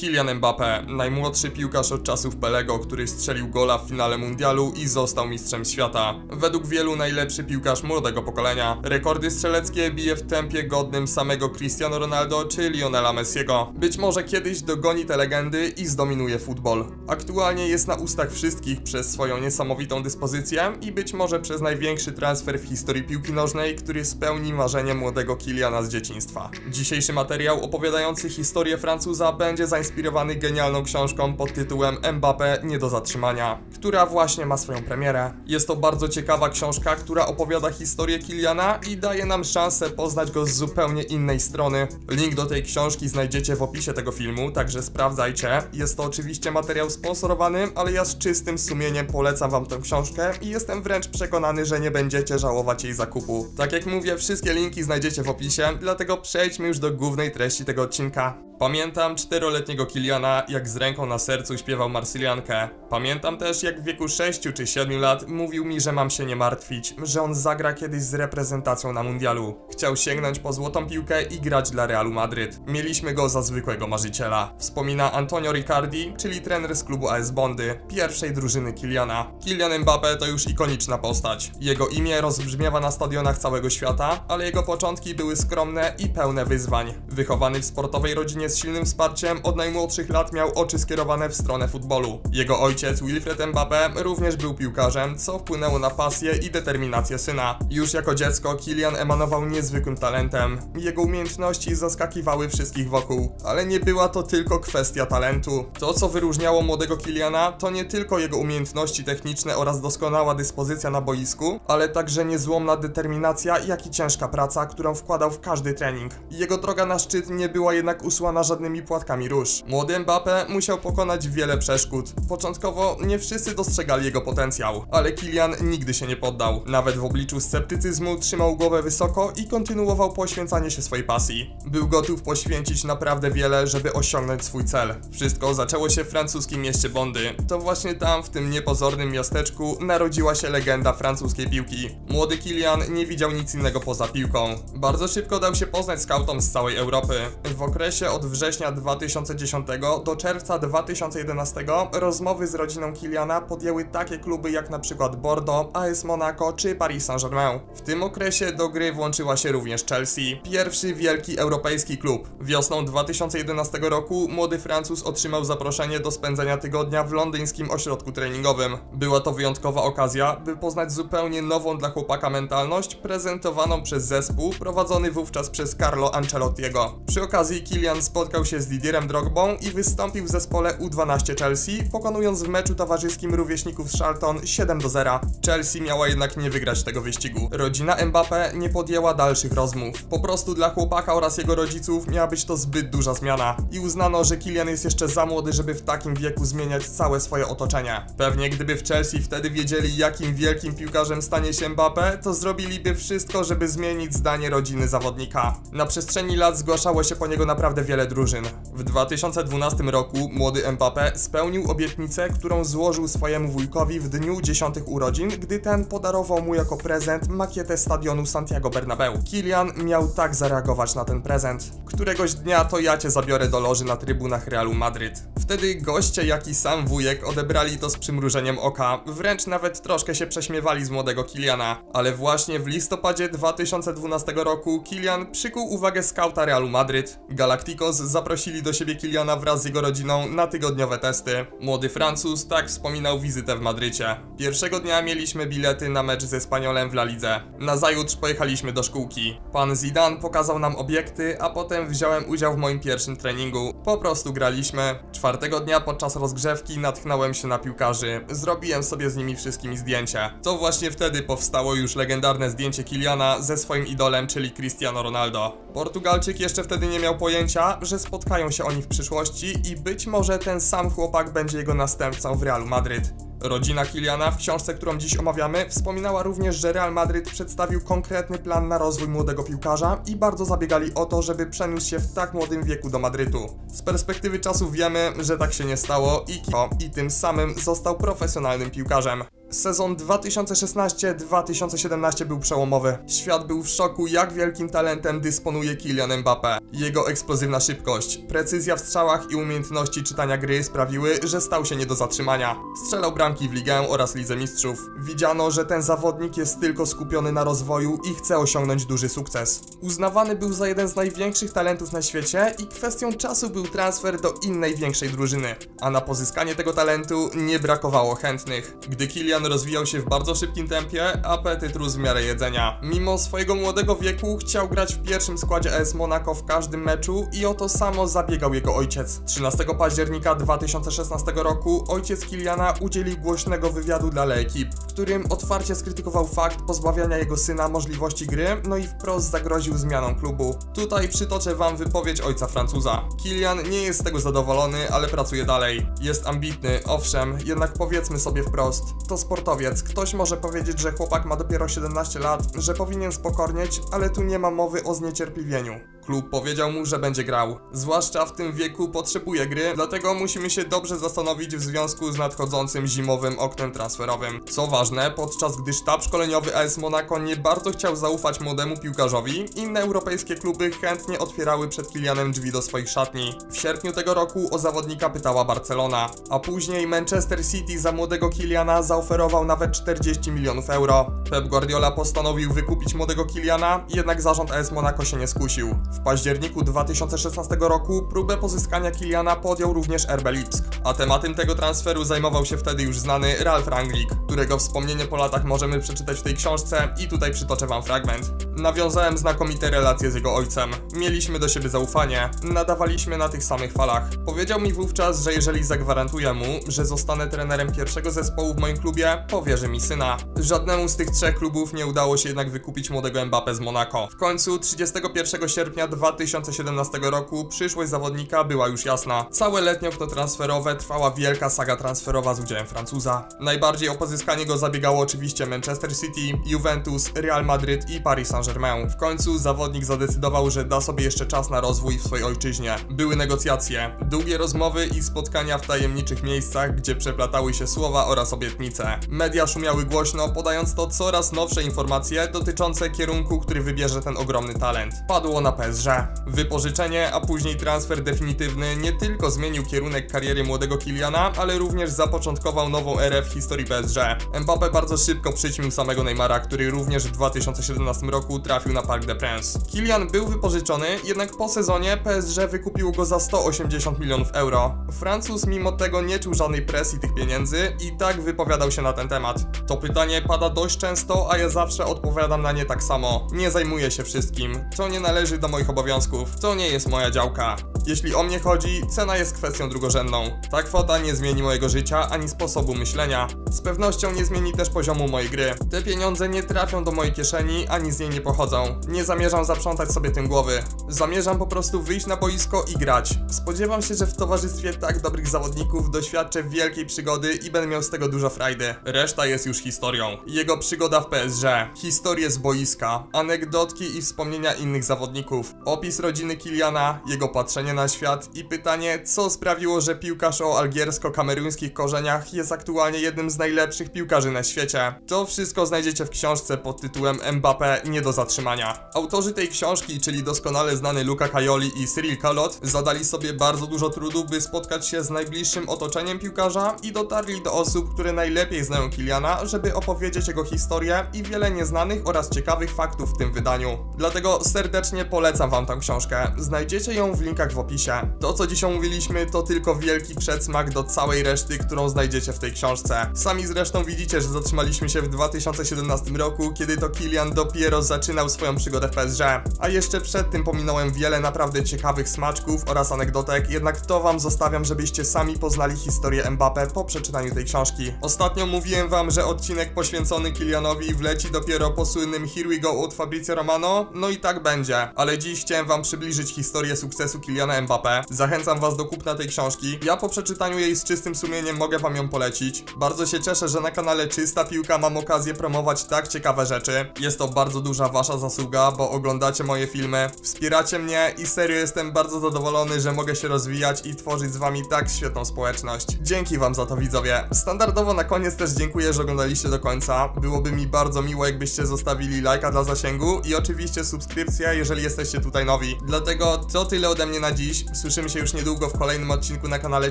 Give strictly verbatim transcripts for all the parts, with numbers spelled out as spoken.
Kylian Mbappé, najmłodszy piłkarz od czasów Pelego, który strzelił gola w finale mundialu i został mistrzem świata. Według wielu najlepszy piłkarz młodego pokolenia. Rekordy strzeleckie bije w tempie godnym samego Cristiano Ronaldo czy Lionela Messiego. Być może kiedyś dogoni te legendy i zdominuje futbol. Aktualnie jest na ustach wszystkich przez swoją niesamowitą dyspozycję i być może przez największy transfer w historii piłki nożnej, który spełni marzenie młodego Kyliana z dzieciństwa. Dzisiejszy materiał opowiadający historię Francuza będzie zainspirowany genialną książką pod tytułem Mbappé nie do zatrzymania, która właśnie ma swoją premierę. Jest to bardzo ciekawa książka, która opowiada historię Kyliana i daje nam szansę poznać go z zupełnie innej strony. Link do tej książki znajdziecie w opisie tego filmu, także sprawdzajcie. Jest to oczywiście materiał sponsorowany, ale ja z czystym sumieniem polecam wam tę książkę i jestem wręcz przekonany, że nie będziecie żałować jej zakupu. Tak jak mówię, wszystkie linki znajdziecie w opisie, dlatego przejdźmy już do głównej treści tego odcinka. Pamiętam czteroletniego Kyliana, jak z ręką na sercu śpiewał Marsyliankę. Pamiętam też, jak w wieku sześciu czy siedmiu lat mówił mi, że mam się nie martwić, że on zagra kiedyś z reprezentacją na mundialu. Chciał sięgnąć po złotą piłkę i grać dla Realu Madryt. Mieliśmy go za zwykłego marzyciela. Wspomina Antonio Riccardi, czyli trener z klubu A S Bondy, pierwszej drużyny Kyliana. Kylian Mbappé to już ikoniczna postać. Jego imię rozbrzmiewa na stadionach całego świata, ale jego początki były skromne i pełne wyzwań. Wychowany w sportowej rodzinie z silnym wsparciem, od najmłodszych lat miał oczy skierowane w stronę futbolu. Jego ojciec Wilfried Mbappé również był piłkarzem, co wpłynęło na pasję i determinację syna. Już jako dziecko Kylian emanował niezwykłym talentem. Jego umiejętności zaskakiwały wszystkich wokół, ale nie była to tylko kwestia talentu. To, co wyróżniało młodego Kyliana, to nie tylko jego umiejętności techniczne oraz doskonała dyspozycja na boisku, ale także niezłomna determinacja, jak i ciężka praca, którą wkładał w każdy trening. Jego droga na szczyt nie była jednak usłana na żadnymi płatkami róż. Młody Mbappé musiał pokonać wiele przeszkód. Początkowo nie wszyscy dostrzegali jego potencjał, ale Kylian nigdy się nie poddał. Nawet w obliczu sceptycyzmu trzymał głowę wysoko i kontynuował poświęcanie się swojej pasji. Był gotów poświęcić naprawdę wiele, żeby osiągnąć swój cel. Wszystko zaczęło się w francuskim mieście Bondy. To właśnie tam, w tym niepozornym miasteczku, narodziła się legenda francuskiej piłki. Młody Kylian nie widział nic innego poza piłką. Bardzo szybko dał się poznać skautom z całej Europy. W okresie od września dwa tysiące dziesiątego do czerwca dwa tysiące jedenastego rozmowy z rodziną Kyliana podjęły takie kluby jak np. Bordeaux, A S Monaco czy Paris Saint-Germain. W tym okresie do gry włączyła się również Chelsea, pierwszy wielki europejski klub. Wiosną dwa tysiące jedenastego roku młody Francuz otrzymał zaproszenie do spędzenia tygodnia w londyńskim ośrodku treningowym. Była to wyjątkowa okazja, by poznać zupełnie nową dla chłopaka mentalność prezentowaną przez zespół prowadzony wówczas przez Carlo Ancelottiego. Przy okazji Kylian spotkał się z Didierem Drogbą i wystąpił w zespole U dwanaście Chelsea, pokonując w meczu towarzyskim rówieśników z Charlton siedem do zera. Chelsea miała jednak nie wygrać tego wyścigu. Rodzina Mbappé nie podjęła dalszych rozmów. Po prostu dla chłopaka oraz jego rodziców miała być to zbyt duża zmiana i uznano, że Kylian jest jeszcze za młody, żeby w takim wieku zmieniać całe swoje otoczenie. Pewnie gdyby w Chelsea wtedy wiedzieli, jakim wielkim piłkarzem stanie się Mbappé, to zrobiliby wszystko, żeby zmienić zdanie rodziny zawodnika. Na przestrzeni lat zgłaszało się po niego naprawdę wiele drużyn. W dwa tysiące dwunastym roku młody Mbappé spełnił obietnicę, którą złożył swojemu wujkowi w dniu dziesiątych urodzin, gdy ten podarował mu jako prezent makietę stadionu Santiago Bernabéu. Kylian miał tak zareagować na ten prezent: któregoś dnia to ja cię zabiorę do loży na trybunach Realu Madryt. Wtedy goście, jak i sam wujek, odebrali to z przymrużeniem oka, wręcz nawet troszkę się prześmiewali z młodego Kyliana. Ale właśnie w listopadzie dwa tysiące dwunastego roku Kylian przykuł uwagę skauta Realu Madryt. Galacticos zaprosili do siebie Kyliana wraz z jego rodziną na tygodniowe testy. Młody Francuz tak wspominał wizytę w Madrycie. Pierwszego dnia mieliśmy bilety na mecz ze Spaniolem w La Lidze. Nazajutrz pojechaliśmy do szkółki. Pan Zidane pokazał nam obiekty, a potem wziąłem udział w moim pierwszym treningu. Po prostu graliśmy. Czwartego dnia podczas rozgrzewki natchnąłem się na piłkarzy. Zrobiłem sobie z nimi wszystkimi zdjęcie. To właśnie wtedy powstało już legendarne zdjęcie Kyliana ze swoim idolem, czyli Cristiano Ronaldo. Portugalczyk jeszcze wtedy nie miał pojęcia, że spotkają się oni w przyszłości i być może ten sam chłopak będzie jego następcą w Realu Madryt. Rodzina Kyliana w książce, którą dziś omawiamy, wspominała również, że Real Madryt przedstawił konkretny plan na rozwój młodego piłkarza i bardzo zabiegali o to, żeby przeniósł się w tak młodym wieku do Madrytu. Z perspektywy czasu wiemy, że tak się nie stało i, i tym samym został profesjonalnym piłkarzem. Sezon dwa tysiące szesnaście dwa tysiące siedemnaście był przełomowy. Świat był w szoku, jak wielkim talentem dysponuje Kylian Mbappé. Jego eksplozywna szybkość, precyzja w strzałach i umiejętności czytania gry sprawiły, że stał się nie do zatrzymania. Strzelał bramki w Ligę oraz Lidze Mistrzów. Widziano, że ten zawodnik jest tylko skupiony na rozwoju i chce osiągnąć duży sukces. Uznawany był za jeden z największych talentów na świecie i kwestią czasu był transfer do innej, większej drużyny. A na pozyskanie tego talentu nie brakowało chętnych. Gdy Kylian rozwijał się w bardzo szybkim tempie, apetyt rósł w miarę jedzenia. Mimo swojego młodego wieku chciał grać w pierwszym składzie A S Monaco w każdym meczu i o to samo zabiegał jego ojciec. trzynastego października dwa tysiące szesnastego roku ojciec Kyliana udzielił głośnego wywiadu dla Le Equipe, w którym otwarcie skrytykował fakt pozbawiania jego syna możliwości gry, no i wprost zagroził zmianą klubu. Tutaj przytoczę wam wypowiedź ojca Francuza. Kylian nie jest z tego zadowolony, ale pracuje dalej. Jest ambitny, owszem, jednak powiedzmy sobie wprost, to sportowiec. Ktoś może powiedzieć, że chłopak ma dopiero siedemnaście lat, że powinien spokornieć, ale tu nie ma mowy o zniecierpliwieniu. Klub powiedział mu, że będzie grał. Zwłaszcza w tym wieku potrzebuje gry, dlatego musimy się dobrze zastanowić w związku z nadchodzącym zimowym oknem transferowym. Co ważne, podczas gdy sztab szkoleniowy A S Monaco nie bardzo chciał zaufać młodemu piłkarzowi, inne europejskie kluby chętnie otwierały przed Kylianem drzwi do swoich szatni. W sierpniu tego roku o zawodnika pytała Barcelona, a później Manchester City za młodego Kyliana zaoferował nawet czterdzieści milionów euro. Pep Guardiola postanowił wykupić młodego Kyliana, jednak zarząd A S Monaco się nie skusił. W październiku dwa tysiące szesnastego roku próbę pozyskania Kyliana podjął również R B Leipzig, a tematem tego transferu zajmował się wtedy już znany Ralf Rangnick, którego wspomnienie po latach możemy przeczytać w tej książce i tutaj przytoczę wam fragment. Nawiązałem znakomite relacje z jego ojcem. Mieliśmy do siebie zaufanie, nadawaliśmy na tych samych falach. Powiedział mi wówczas, że jeżeli zagwarantuję mu, że zostanę trenerem pierwszego zespołu w moim klubie, powierzy mi syna. Żadnemu z tych trzech klubów nie udało się jednak wykupić młodego Mbappé z Monako. W końcu trzydziestego pierwszego sierpnia dwa tysiące siedemnastego roku przyszłość zawodnika była już jasna. Całe letnie okno transferowe trwała wielka saga transferowa z udziałem Francuza. Najbardziej o pozyskanie go zabiegało oczywiście Manchester City, Juventus, Real Madryt i Paris Saint-Germain. W końcu zawodnik zadecydował, że da sobie jeszcze czas na rozwój w swojej ojczyźnie. Były negocjacje, długie rozmowy i spotkania w tajemniczych miejscach, gdzie przeplatały się słowa oraz obietnice. Media szumiały głośno, podając to coraz nowsze informacje dotyczące kierunku, który wybierze ten ogromny talent. Padło na P S G. Wypożyczenie, a później transfer definitywny nie tylko zmienił kierunek kariery młodego Kyliana, ale również zapoczątkował nową erę w historii P S G. Mbappé bardzo szybko przyćmił samego Neymara, który również w dwa tysiące siedemnastym roku trafił na Parc des Princes. Kylian był wypożyczony, jednak po sezonie P S G wykupiło go za sto osiemdziesiąt milionów euro. Francuz mimo tego nie czuł żadnej presji tych pieniędzy i tak wypowiadał się na ten temat. To pytanie pada dość często, a ja zawsze odpowiadam na nie tak samo. Nie zajmuję się wszystkim. To nie należy do moich obowiązków. To nie jest moja działka. Jeśli o mnie chodzi, cena jest kwestią drugorzędną. Ta kwota nie zmieni mojego życia ani sposobu myślenia. Z pewnością nie zmieni też poziomu mojej gry. Te pieniądze nie trafią do mojej kieszeni, ani z niej nie pochodzą. Nie zamierzam zaprzątać sobie tym głowy. Zamierzam po prostu wyjść na boisko i grać. Spodziewam się, że w towarzystwie tak dobrych zawodników doświadczę wielkiej przygody i będę miał z tego dużo frajdy. Reszta jest już historią. Jego przygoda w P S G. Historie z boiska, anegdotki i wspomnienia innych zawodników. Opis rodziny Kyliana, jego patrzenie na świat i pytanie, co sprawiło, że piłkarz o algiersko-kameruńskich korzeniach jest aktualnie jednym z najlepszych piłkarzy na świecie. To wszystko znajdziecie w książce pod tytułem Mbappé nie do zatrzymania. Autorzy tej książki, czyli doskonale znany Luca Cajoli i Cyril Kalot, zadali sobie bardzo dużo trudu, by spotkać się z najbliższym otoczeniem piłkarza i dotarli do osób, które najlepiej znają Kyliana, żeby opowiedzieć jego historię i wiele nieznanych oraz ciekawych faktów w tym wydaniu. Dlatego serdecznie polecam wam tę książkę. Znajdziecie ją w linkach w opisie. To, co dzisiaj mówiliśmy, to tylko wielki przedsmak do całej reszty, którą znajdziecie w tej książce. Sami zresztą widzicie, że zatrzymaliśmy się w dwa tysiące siedemnastym roku, kiedy to Kylian dopiero zaczynał swoją przygodę w P S G. A jeszcze przed tym pominąłem wiele naprawdę ciekawych smaczków oraz anegdotek, jednak to wam zostawiam, żebyście sami poznali historię Mbappé po przeczytaniu tej książki. Ostatnio mówiłem wam, że odcinek poświęcony Kylianowi wleci dopiero po słynnym Here We Go od Fabrizio Romano, no i tak będzie. Ale dziś chciałem wam przybliżyć historię sukcesu Kyliana Kyliana Mbappé. Zachęcam was do kupna tej książki. Ja po przeczytaniu jej z czystym sumieniem mogę wam ją polecić. Bardzo się cieszę, że na kanale Czysta Piłka mam okazję promować tak ciekawe rzeczy. Jest to bardzo duża wasza zasługa, bo oglądacie moje filmy, wspieracie mnie i serio jestem bardzo zadowolony, że mogę się rozwijać i tworzyć z wami tak świetną społeczność. Dzięki wam za to, widzowie. Standardowo na koniec też dziękuję, że oglądaliście do końca. Byłoby mi bardzo miło, jakbyście zostawili lajka dla zasięgu i oczywiście subskrypcja, jeżeli jesteście tutaj nowi. Dlatego to tyle ode mnie na dziś. Słyszymy się już niedługo w kolejnym odcinku na kanale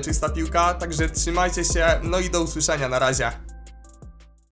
Czysta Piłka, także trzymajcie się, no i do usłyszenia, na razie.